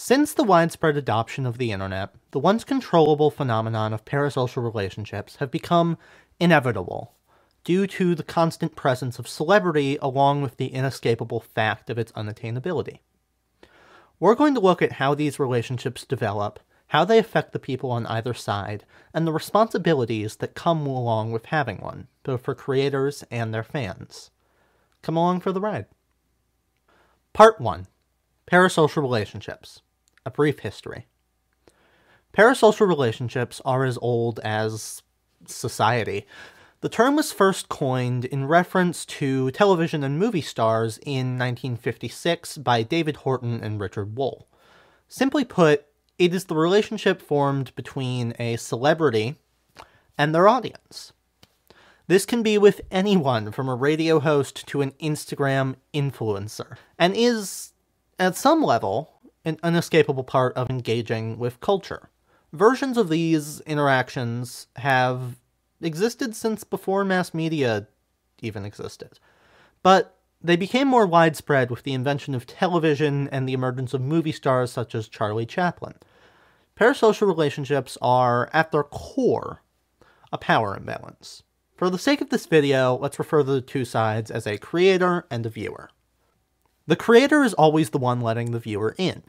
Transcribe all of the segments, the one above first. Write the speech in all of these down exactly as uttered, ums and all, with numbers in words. Since the widespread adoption of the internet, the once controllable phenomenon of parasocial relationships have become inevitable, due to the constant presence of celebrity along with the inescapable fact of its unattainability. We're going to look at how these relationships develop, how they affect the people on either side, and the responsibilities that come along with having one, both for creators and their fans. Come along for the ride. Part one. Parasocial Relationships. A Brief History. Parasocial relationships are as old as society. The term was first coined in reference to television and movie stars in nineteen fifty-six by David Horton and Richard Wohl. Simply put, it is the relationship formed between a celebrity and their audience. This can be with anyone from a radio host to an Instagram influencer, and is, at some level, an inescapable part of engaging with culture. Versions of these interactions have existed since before mass media even existed, but they became more widespread with the invention of television and the emergence of movie stars such as Charlie Chaplin. Parasocial relationships are, at their core, a power imbalance. For the sake of this video, let's refer to the two sides as a creator and a viewer. The creator is always the one letting the viewer in.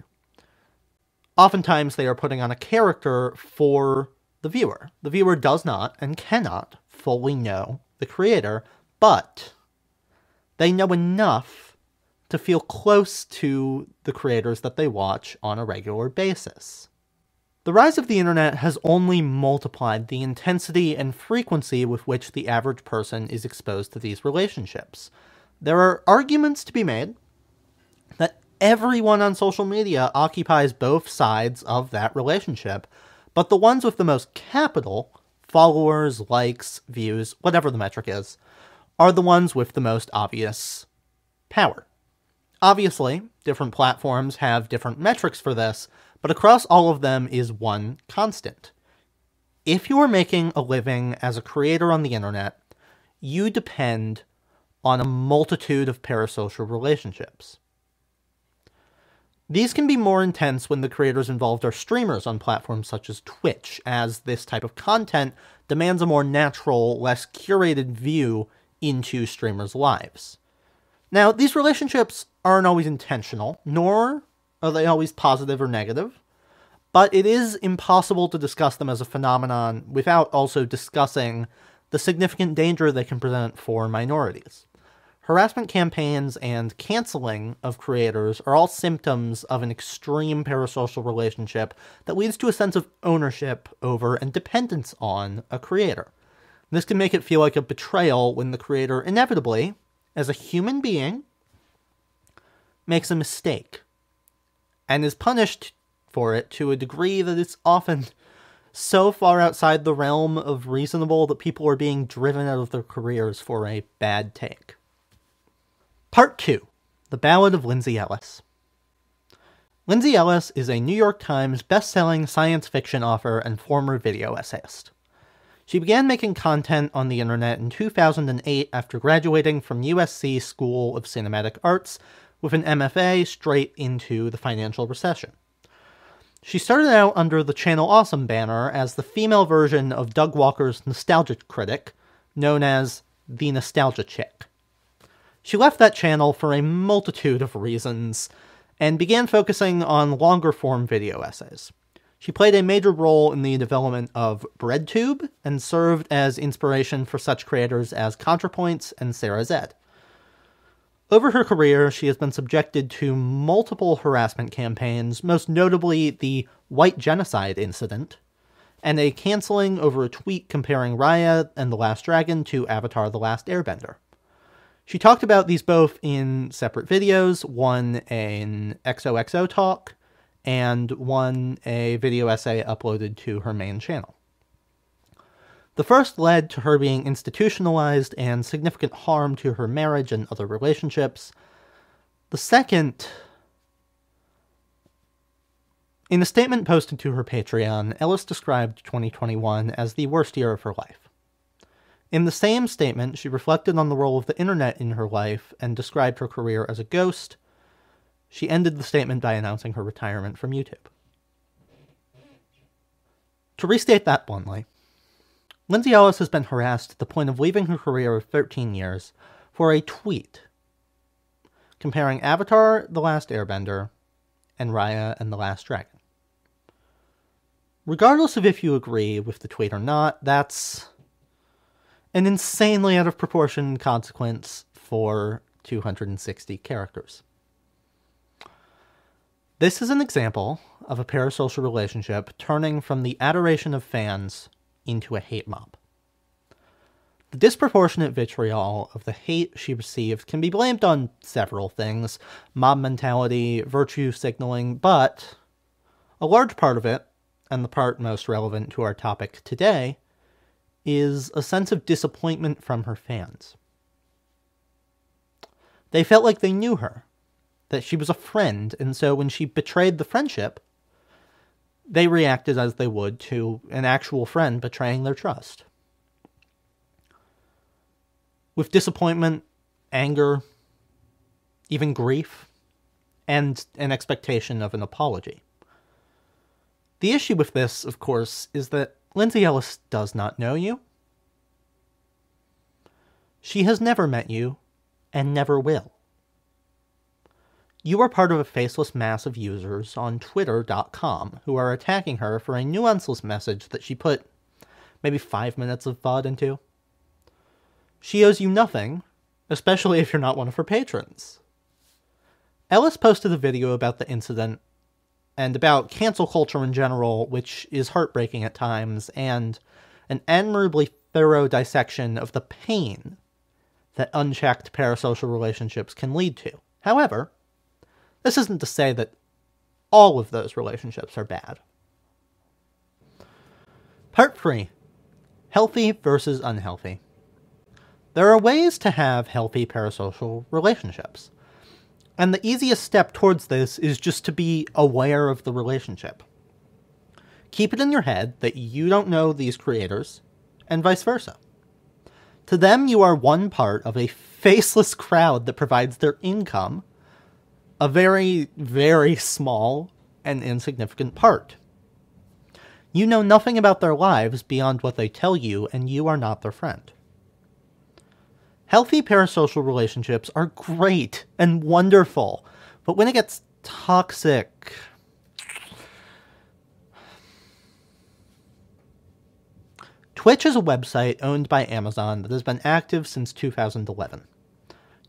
Oftentimes they are putting on a character for the viewer. The viewer does not and cannot fully know the creator, but they know enough to feel close to the creators that they watch on a regular basis. The rise of the internet has only multiplied the intensity and frequency with which the average person is exposed to these relationships. There are arguments to be made that everyone on social media occupies both sides of that relationship, but the ones with the most capital, followers, likes, views, whatever the metric is, are the ones with the most obvious power. Obviously, different platforms have different metrics for this, but across all of them is one constant. If you are making a living as a creator on the internet, you depend on a multitude of parasocial relationships. These can be more intense when the creators involved are streamers on platforms such as Twitch, as this type of content demands a more natural, less curated view into streamers' lives. Now, these relationships aren't always intentional, nor are they always positive or negative, but it is impossible to discuss them as a phenomenon without also discussing the significant danger they can present for minorities. Harassment campaigns and canceling of creators are all symptoms of an extreme parasocial relationship that leads to a sense of ownership over and dependence on a creator. This can make it feel like a betrayal when the creator inevitably, as a human being, makes a mistake and is punished for it to a degree that it's often so far outside the realm of reasonable that people are being driven out of their careers for a bad take. Part two. The Ballad of Lindsay Ellis. Lindsay Ellis is a New York Times best-selling science fiction author and former video essayist. She began making content on the internet in two thousand eight after graduating from U S C School of Cinematic Arts with an M F A straight into the financial recession. She started out under the Channel Awesome banner as the female version of Doug Walker's Nostalgia Critic, known as The Nostalgia Chick. She left that channel for a multitude of reasons, and began focusing on longer-form video essays. She played a major role in the development of BreadTube, and served as inspiration for such creators as ContraPoints and Sarah Z. Over her career, she has been subjected to multiple harassment campaigns, most notably the White Genocide Incident, and a canceling over a tweet comparing Raya and The Last Dragon to Avatar The Last Airbender. She talked about these both in separate videos, one an X O X O talk, and one a video essay uploaded to her main channel. The first led to her being institutionalized and significant harm to her marriage and other relationships. The second, in a statement posted to her Patreon, Ellis described twenty twenty-one as the worst year of her life. In the same statement, she reflected on the role of the internet in her life and described her career as a ghost, She ended the statement by announcing her retirement from YouTube. To restate that bluntly, Lindsay Ellis has been harassed to the point of leaving her career of thirteen years for a tweet comparing Avatar The Last Airbender and Raya and The Last Dragon. Regardless of if you agree with the tweet or not, that's an insanely out of proportion consequence for two hundred sixty characters. This is an example of a parasocial relationship turning from the adoration of fans into a hate mob. The disproportionate vitriol of the hate she received can be blamed on several things, mob mentality, virtue signaling, but a large part of it, and the part most relevant to our topic today, is a sense of disappointment from her fans. They felt like they knew her, that she was a friend, and so when she betrayed the friendship, they reacted as they would to an actual friend betraying their trust. With disappointment, anger, even grief, and an expectation of an apology. The issue with this, of course, is that Lindsay Ellis does not know you. She has never met you, and never will. You are part of a faceless mass of users on Twitter dot com who are attacking her for a nuanceless message that she put maybe five minutes of V O D into. She owes you nothing, especially if you're not one of her patrons. Ellis posted a video about the incident and about cancel culture in general, which is heartbreaking at times, and an admirably thorough dissection of the pain that unchecked parasocial relationships can lead to. However, this isn't to say that all of those relationships are bad. Part three. Healthy versus unhealthy. There are ways to have healthy parasocial relationships, and the easiest step towards this is just to be aware of the relationship. Keep it in your head that you don't know these creators, and vice versa. To them, you are one part of a faceless crowd that provides their income, a very, very small and insignificant part. You know nothing about their lives beyond what they tell you, and you are not their friend. Healthy parasocial relationships are great and wonderful, but when it gets toxic, Twitch is a website owned by Amazon that has been active since two thousand eleven.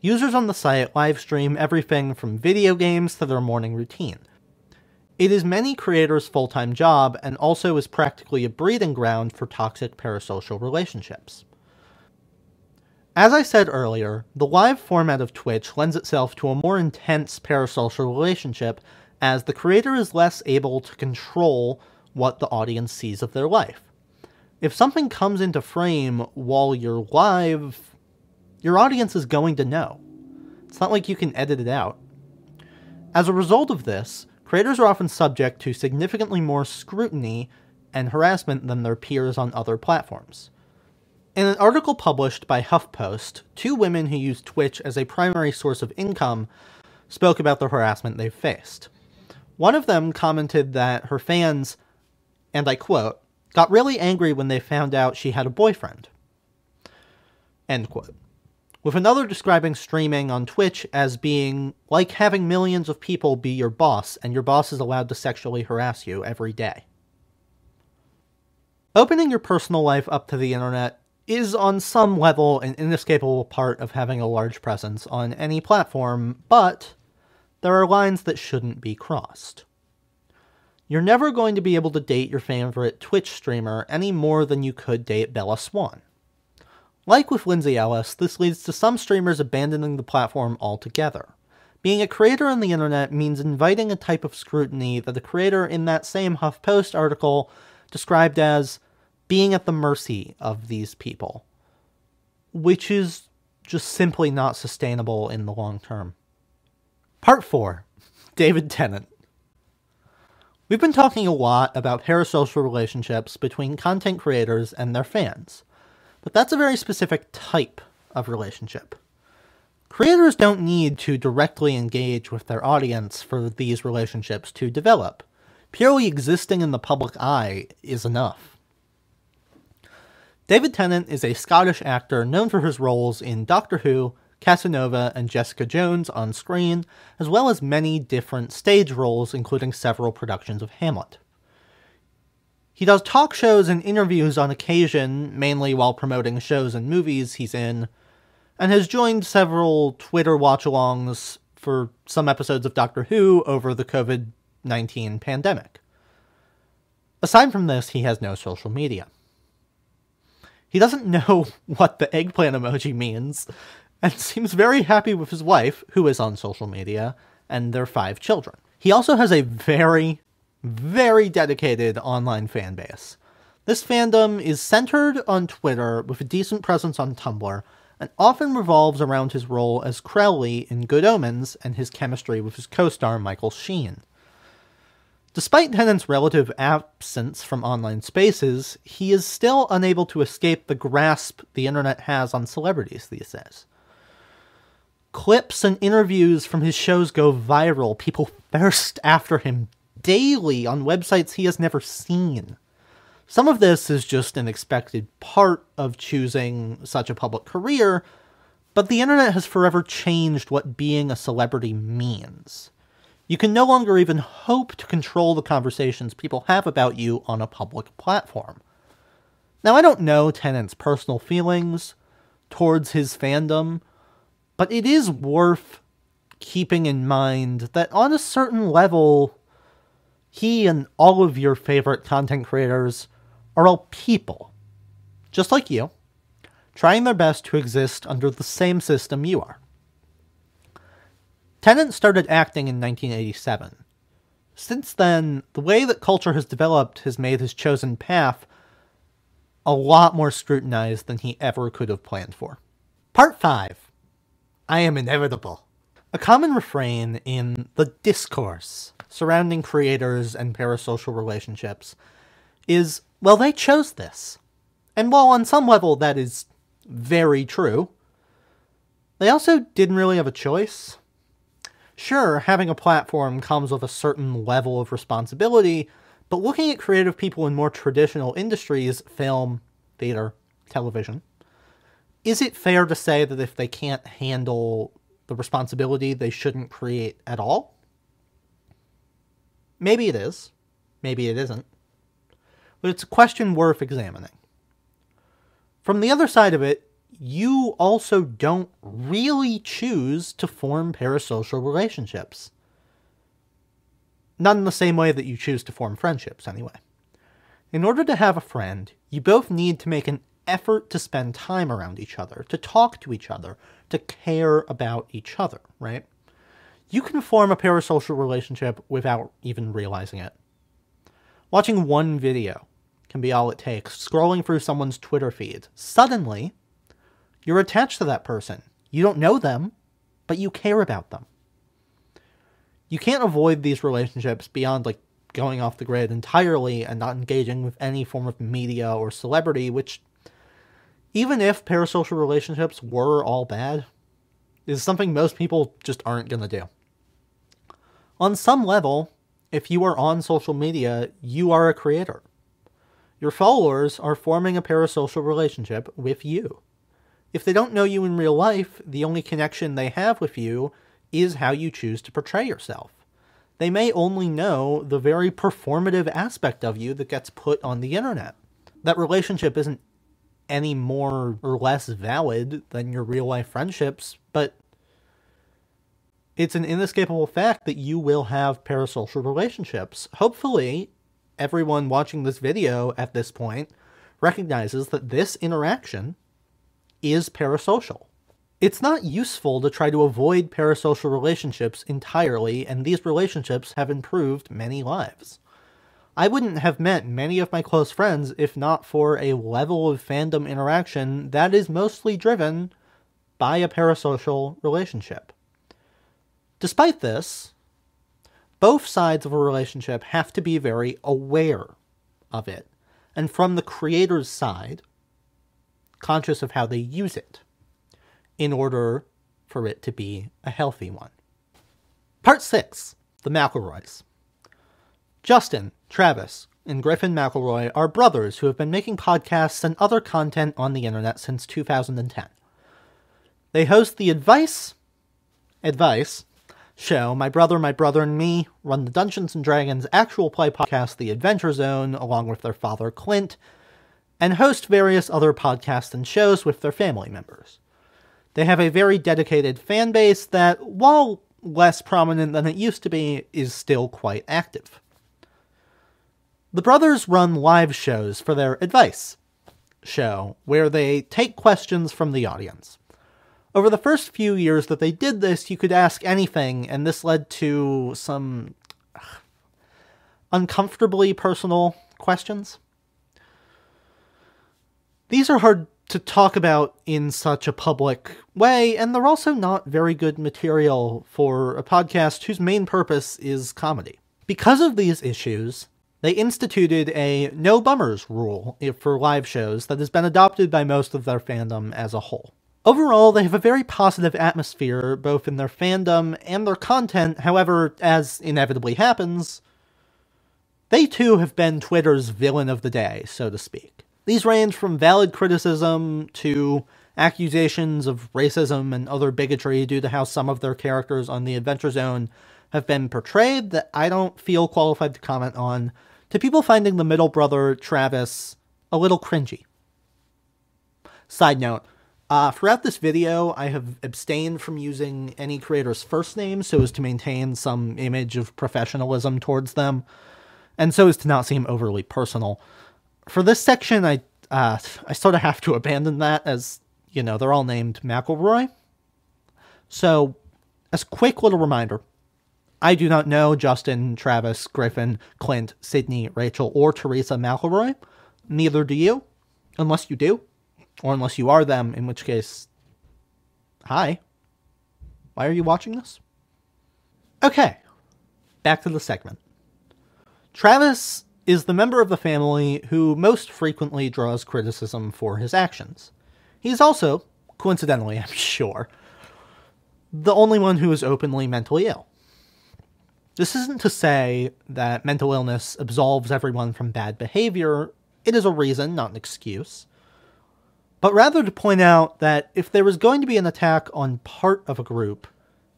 Users on the site livestream everything from video games to their morning routine. It is many creators' full-time job and also is practically a breeding ground for toxic parasocial relationships. As I said earlier, the live format of Twitch lends itself to a more intense parasocial relationship as the creator is less able to control what the audience sees of their life. If something comes into frame while you're live, your audience is going to know. It's not like you can edit it out. As a result of this, creators are often subject to significantly more scrutiny and harassment than their peers on other platforms. In an article published by HuffPost, two women who use Twitch as a primary source of income spoke about the harassment they've faced. One of them commented that her fans, and I quote, got really angry when they found out she had a boyfriend, end quote. With another describing streaming on Twitch as being like having millions of people be your boss, and your boss is allowed to sexually harass you every day. Opening your personal life up to the internet is on some level an inescapable part of having a large presence on any platform, but there are lines that shouldn't be crossed. You're never going to be able to date your favorite Twitch streamer any more than you could date Bella Swan. Like with Lindsay Ellis, this leads to some streamers abandoning the platform altogether. Being a creator on the internet means inviting a type of scrutiny that the creator in that same HuffPost article described as being at the mercy of these people, which is just simply not sustainable in the long term. Part four. David Tennant. We've been talking a lot about parasocial relationships between content creators and their fans. But that's a very specific type of relationship. Creators don't need to directly engage with their audience for these relationships to develop. Purely existing in the public eye is enough. David Tennant is a Scottish actor known for his roles in Doctor Who, Casanova, and Jessica Jones on screen, as well as many different stage roles including several productions of Hamlet. He does talk shows and interviews on occasion, mainly while promoting shows and movies he's in, and has joined several Twitter watch-alongs for some episodes of Doctor Who over the COVID nineteen pandemic. Aside from this, he has no social media. He doesn't know what the eggplant emoji means, and seems very happy with his wife, who is on social media, and their five children. He also has a very, very dedicated online fan base. This fandom is centered on Twitter, with a decent presence on Tumblr, and often revolves around his role as Crowley in Good Omens and his chemistry with his co-star Michael Sheen. Despite Tennant's relative absence from online spaces, he is still unable to escape the grasp the internet has on celebrities these days. Clips and interviews from his shows go viral. People thirst after him daily on websites he has never seen. Some of this is just an expected part of choosing such a public career, but the internet has forever changed what being a celebrity means. You can no longer even hope to control the conversations people have about you on a public platform. Now, I don't know Tennant's personal feelings towards his fandom, but it is worth keeping in mind that on a certain level, he and all of your favorite content creators are all people, just like you, trying their best to exist under the same system you are. Tennant started acting in nineteen eighty-seven. Since then, the way that culture has developed has made his chosen path a lot more scrutinized than he ever could have planned for. Part five. I am inevitable. A common refrain in the discourse surrounding creators and parasocial relationships is, well, they chose this. And while on some level that is very true, they also didn't really have a choice. Sure, having a platform comes with a certain level of responsibility, but looking at creative people in more traditional industries, film, theater, television, is it fair to say that if they can't handle the responsibility, they shouldn't create at all? Maybe it is. Maybe it isn't. But it's a question worth examining. From the other side of it, you also don't really choose to form parasocial relationships. Not in the same way that you choose to form friendships, anyway. In order to have a friend, you both need to make an effort to spend time around each other, to talk to each other, to care about each other, right? You can form a parasocial relationship without even realizing it. Watching one video can be all it takes, scrolling through someone's Twitter feed. Suddenly, you're attached to that person. You don't know them, but you care about them. You can't avoid these relationships beyond, like, going off the grid entirely and not engaging with any form of media or celebrity, which, even if parasocial relationships were all bad, is something most people just aren't going to do. On some level, if you are on social media, you are a creator. Your followers are forming a parasocial relationship with you. If they don't know you in real life, the only connection they have with you is how you choose to portray yourself. They may only know the very performative aspect of you that gets put on the internet. That relationship isn't any more or less valid than your real-life friendships, but it's an inescapable fact that you will have parasocial relationships. Hopefully, everyone watching this video at this point recognizes that this interaction is parasocial. It's not useful to try to avoid parasocial relationships entirely, and these relationships have improved many lives. I wouldn't have met many of my close friends if not for a level of fandom interaction that is mostly driven by a parasocial relationship. Despite this, both sides of a relationship have to be very aware of it, and from the creator's side, conscious of how they use it in order for it to be a healthy one. Part six, the McElroys. Justin, Travis, and Griffin McElroy are brothers who have been making podcasts and other content on the internet since two thousand ten. They host the advice, advice show, My Brother, My Brother and Me, run the Dungeons and Dragons actual play podcast, The Adventure Zone, along with their father, Clint, and host various other podcasts and shows with their family members. They have a very dedicated fan base that, while less prominent than it used to be, is still quite active. The brothers run live shows for their advice show, where they take questions from the audience. Over the first few years that they did this, you could ask anything, and this led to some ugh, uncomfortably personal questions. These are hard to talk about in such a public way, and they're also not very good material for a podcast whose main purpose is comedy. Because of these issues, they instituted a no-bummers rule for live shows that has been adopted by most of their fandom as a whole. Overall, they have a very positive atmosphere, both in their fandom and their content. However, as inevitably happens, they too have been Twitter's villain of the day, so to speak. These range from valid criticism to accusations of racism and other bigotry due to how some of their characters on The Adventure Zone have been portrayed that I don't feel qualified to comment on, to people finding the middle brother, Travis, a little cringy. Side note, uh, throughout this video, I have abstained from using any creator's first name so as to maintain some image of professionalism towards them, and so as to not seem overly personal. For this section, I, uh, I sort of have to abandon that as, you know, they're all named McElroy. So, as a quick little reminder, I do not know Justin, Travis, Griffin, Clint, Sydney, Rachel, or Teresa McElroy. Neither do you, unless you do, or unless you are them, in which case, hi. Why are you watching this? Okay, back to the segment. Travis is the member of the family who most frequently draws criticism for his actions. He's also, coincidentally, I'm sure, the only one who is openly mentally ill. This isn't to say that mental illness absolves everyone from bad behavior. It is a reason, not an excuse. But rather to point out that if there is going to be an attack on part of a group,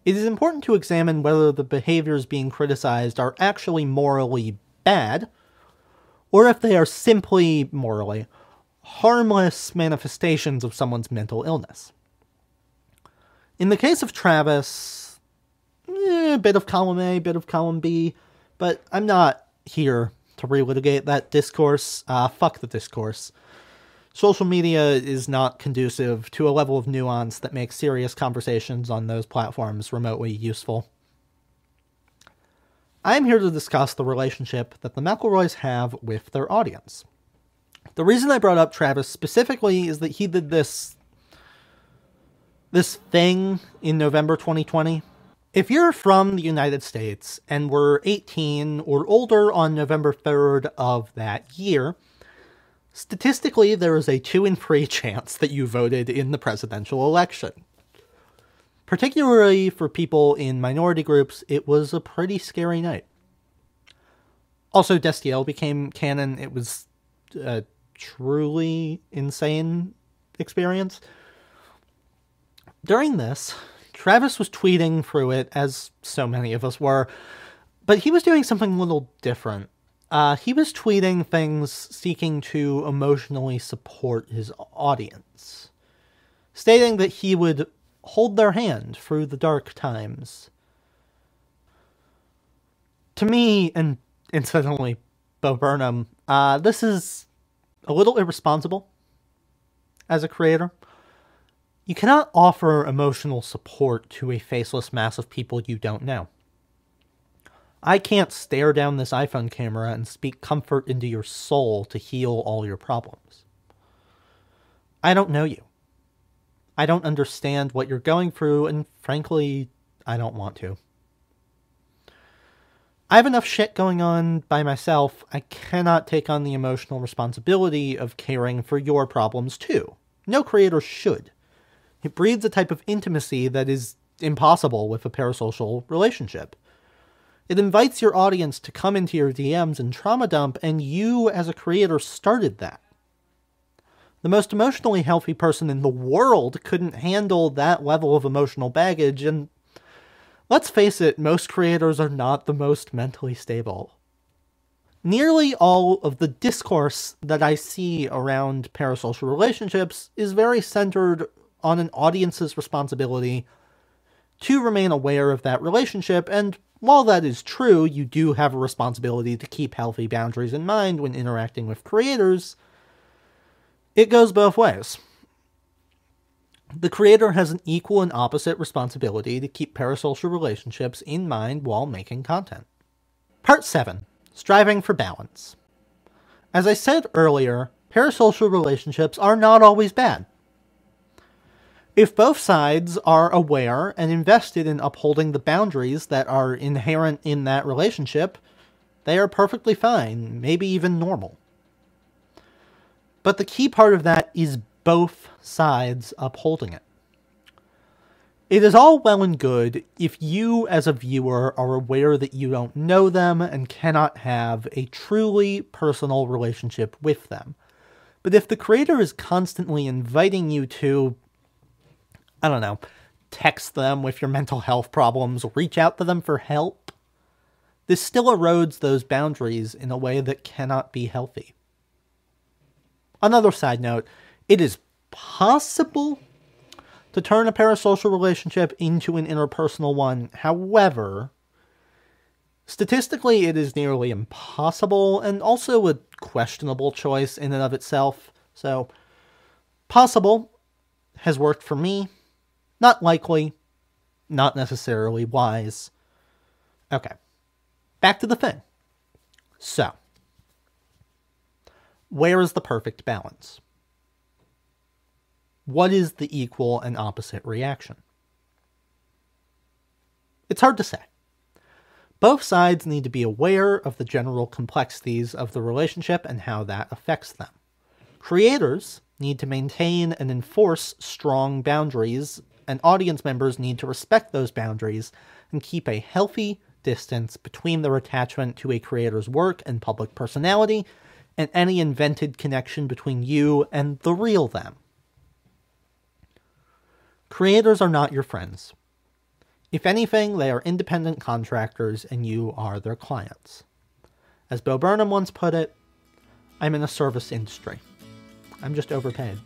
it is important to examine whether the behaviors being criticized are actually morally bad, or if they are simply morally harmless manifestations of someone's mental illness. In the case of Travis, a bit of column A, bit of column B, but I'm not here to relitigate that discourse. Uh, fuck the discourse. Social media is not conducive to a level of nuance that makes serious conversations on those platforms remotely useful. I'm here to discuss the relationship that the McElroys have with their audience. The reason I brought up Travis specifically is that he did this, this thing in November twenty twenty. If you're from the United States and were eighteen or older on November third of that year, statistically there is a two in three chance that you voted in the presidential election. Particularly for people in minority groups, it was a pretty scary night. Also, Destiel became canon. It was a truly insane experience. During this, Travis was tweeting through it, as so many of us were, but he was doing something a little different. Uh, he was tweeting things seeking to emotionally support his audience, stating that he would hold their hand through the dark times. To me, and incidentally, Bo Burnham, uh, this is a little irresponsible as a creator. You cannot offer emotional support to a faceless mass of people you don't know. I can't stare down this iPhone camera and speak comfort into your soul to heal all your problems. I don't know you. I don't understand what you're going through, and frankly, I don't want to. I have enough shit going on by myself. I cannot take on the emotional responsibility of caring for your problems too. No creator should. It breeds a type of intimacy that is impossible with a parasocial relationship. It invites your audience to come into your D Ms and trauma dump, and you as a creator started that. The most emotionally healthy person in the world couldn't handle that level of emotional baggage, and let's face it, most creators are not the most mentally stable. Nearly all of the discourse that I see around parasocial relationships is very centered on an audience's responsibility to remain aware of that relationship, and while that is true, you do have a responsibility to keep healthy boundaries in mind when interacting with creators, it goes both ways. The creator has an equal and opposite responsibility to keep parasocial relationships in mind while making content. Part seven. Striving for balance. As I said earlier, parasocial relationships are not always bad. If both sides are aware and invested in upholding the boundaries that are inherent in that relationship, they are perfectly fine, maybe even normal. But the key part of that is both sides upholding it. It is all well and good if you as a viewer are aware that you don't know them and cannot have a truly personal relationship with them. But if the creator is constantly inviting you to, I don't know, text them with your mental health problems, reach out to them for help, this still erodes those boundaries in a way that cannot be healthy. Another side note, it is possible to turn a parasocial relationship into an interpersonal one. However, statistically it is nearly impossible and also a questionable choice in and of itself. So, possible has worked for me. Not likely. Not necessarily wise. Okay. Back to the thing. So, where is the perfect balance? What is the equal and opposite reaction? It's hard to say. Both sides need to be aware of the general complexities of the relationship and how that affects them. Creators need to maintain and enforce strong boundaries, and audience members need to respect those boundaries and keep a healthy distance between their attachment to a creator's work and public personality, and any invented connection between you and the real them. Creators are not your friends. If anything, they are independent contractors and you are their clients. As Bo Burnham once put it, I'm in a service industry. I'm just overpaid.